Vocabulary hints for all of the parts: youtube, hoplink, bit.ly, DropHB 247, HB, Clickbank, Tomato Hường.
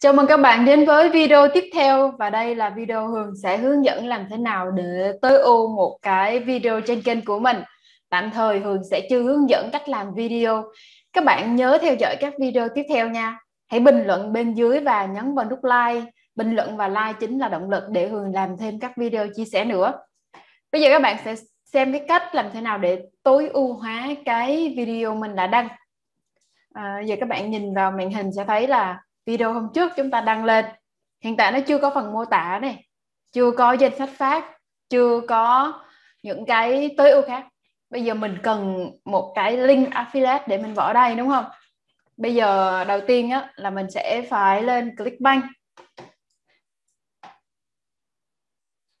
Chào mừng các bạn đến với video tiếp theo, và đây là video Hường sẽ hướng dẫn làm thế nào để tối ưu một cái video trên kênh của mình. Tạm thời Hường sẽ chưa hướng dẫn cách làm video. Các bạn nhớ theo dõi các video tiếp theo nha. Hãy bình luận bên dưới và nhấn vào nút like. Bình luận và like chính là động lực để Hường làm thêm các video chia sẻ nữa. Bây giờ các bạn sẽ xem cái cách làm thế nào để tối ưu hóa cái video mình đã đăng. Giờ các bạn nhìn vào màn hình sẽ thấy là video hôm trước chúng ta đăng lên, hiện tại nó chưa có phần mô tả này, chưa có danh sách phát, chưa có những cái tối ưu khác. Bây giờ mình cần một cái link affiliate để mình bỏ đây, đúng không? Bây giờ đầu tiên á, là mình sẽ phải lên Clickbank.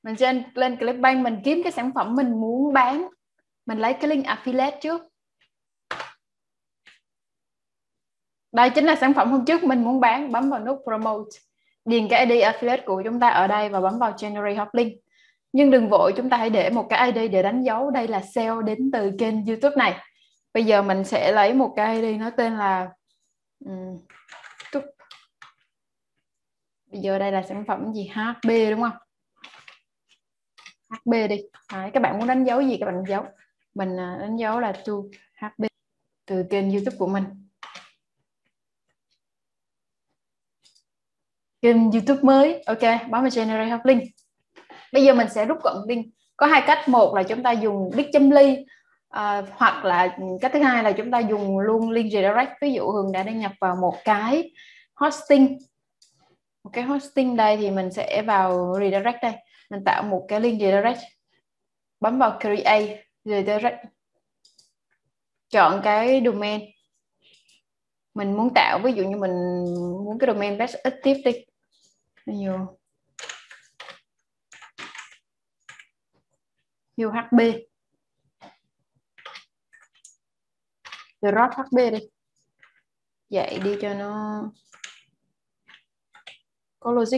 Mình sẽ lên Clickbank, mình kiếm cái sản phẩm mình muốn bán. Mình lấy cái link affiliate trước. Đây chính là sản phẩm hôm trước mình muốn bán. Bấm vào nút Promote, điền cái ID affiliate của chúng ta ở đây và bấm vào Generate Hot Link. Nhưng đừng vội, chúng ta hãy để một cái ID để đánh dấu đây là sale đến từ kênh YouTube này. Bây giờ mình sẽ lấy một cái ID nó tên là bây giờ đây là sản phẩm gì? HB đúng không? HB đi. Đấy, các bạn muốn đánh dấu gì các bạn đánh dấu. Mình đánh dấu là to HB từ kênh YouTube của mình. Kênh YouTube mới. Ok, bấm vào Generate Hot Link. Bây giờ mình sẽ rút gọn link. Có hai cách, một là chúng ta dùng bit.ly hoặc là cách thứ hai là chúng ta dùng luôn link redirect. Ví dụ Hường đã đăng nhập vào một cái hosting. Một cái hosting đây thì mình sẽ vào redirect đây. Mình tạo một cái link redirect. Bấm vào Create Redirect. Chọn cái domain mình muốn tạo, ví dụ như mình muốn cái domain best active đi. HB. DropHB đi. Dạy đi cho nó có logic.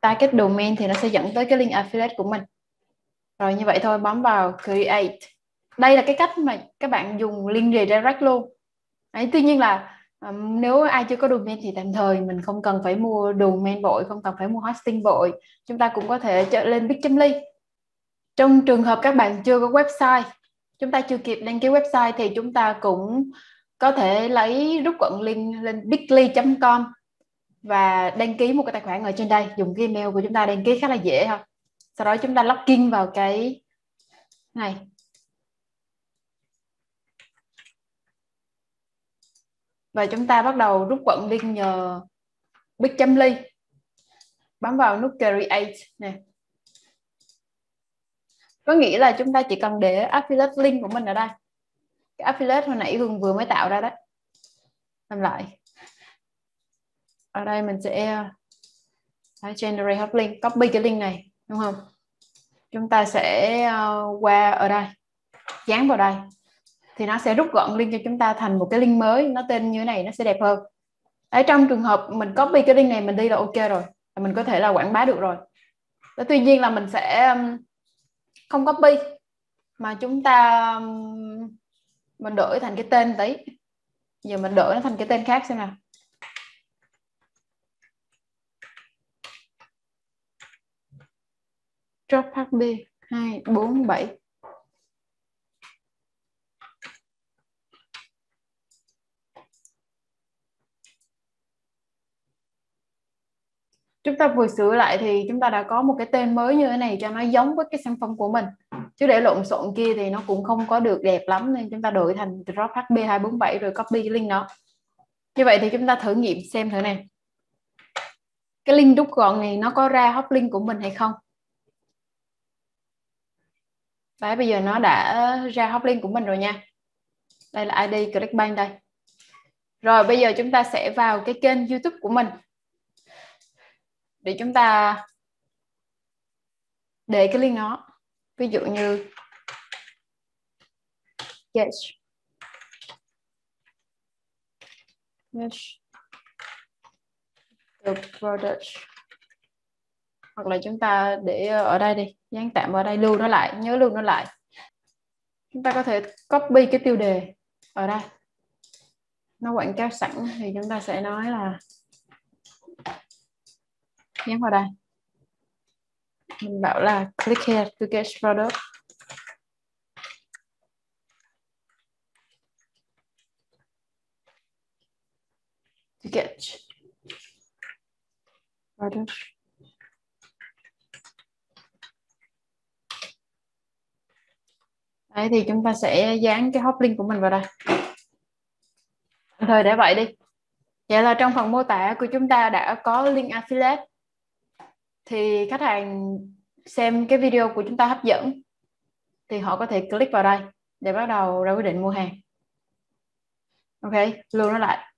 Target domain thì nó sẽ dẫn tới cái link affiliate của mình. Rồi như vậy thôi, bấm vào Create. Đây là cái cách mà các bạn dùng link redirect luôn. Đấy, tuy nhiên là nếu ai chưa có domain thì tạm thời mình không cần phải mua domain vội, không cần phải mua hosting vội. Chúng ta cũng có thể lên bit.ly. Trong trường hợp các bạn chưa có website, chúng ta chưa kịp đăng ký website thì chúng ta cũng có thể lấy rút gọn link lên bitly.com và đăng ký một cái tài khoản ở trên đây. Dùng cái email của chúng ta đăng ký khá là dễ ha. Sau đó chúng ta login vào cái này. Và chúng ta bắt đầu rút gọn link nhờ bit.ly. Bấm vào nút Create nè. Có nghĩa là chúng ta chỉ cần để affiliate link của mình ở đây. Cái affiliate hồi nãy Hường vừa mới tạo ra đó. Làm lại. Ở đây mình sẽ Generate Hot Link, copy cái link này, đúng không? Chúng ta sẽ qua ở đây, dán vào đây. Thì nó sẽ rút gọn link cho chúng ta thành một cái link mới. Nó tên như thế này, nó sẽ đẹp hơn. Ở trong trường hợp mình copy cái link này mình đi là ok rồi. Mình có thể là quảng bá được rồi. Đó, tuy nhiên là mình sẽ không copy. Mà chúng ta mình đổi thành cái tên tí. Giờ mình đổi nó thành cái tên khác xem nào. DropHB 247. Chúng ta vừa sửa lại thì chúng ta đã có một cái tên mới như thế này cho nó giống với cái sản phẩm của mình. Chứ để lộn xộn kia thì nó cũng không có được đẹp lắm, nên chúng ta đổi thành DropHB 247 rồi copy cái link đó. Như vậy thì chúng ta thử nghiệm xem thử nè. Cái link rút gọn này nó có ra hot link của mình hay không? Đấy, bây giờ nó đã ra hot link của mình rồi nha. Đây là ID Clickbank đây. Rồi bây giờ chúng ta sẽ vào cái kênh YouTube của mình. Để chúng ta để cái link đó. Ví dụ như the product. Hoặc là chúng ta để ở đây đi. Dán tạm vào đây, lưu nó lại. Nhớ lưu nó lại. Chúng ta có thể copy cái tiêu đề ở đây. Nó quảng cáo sẵn thì chúng ta sẽ nói là nhấn vào đây, mình bảo là click here to get product. To get product. Đấy, thì chúng ta sẽ dán cái hot link của mình vào đây. Thôi để vậy đi. Vậy là trong phần mô tả của chúng ta đã có link affiliate. Thì khách hàng xem cái video của chúng ta hấp dẫn thì họ có thể click vào đây để bắt đầu ra quyết định mua hàng. Ok, lưu nó lại.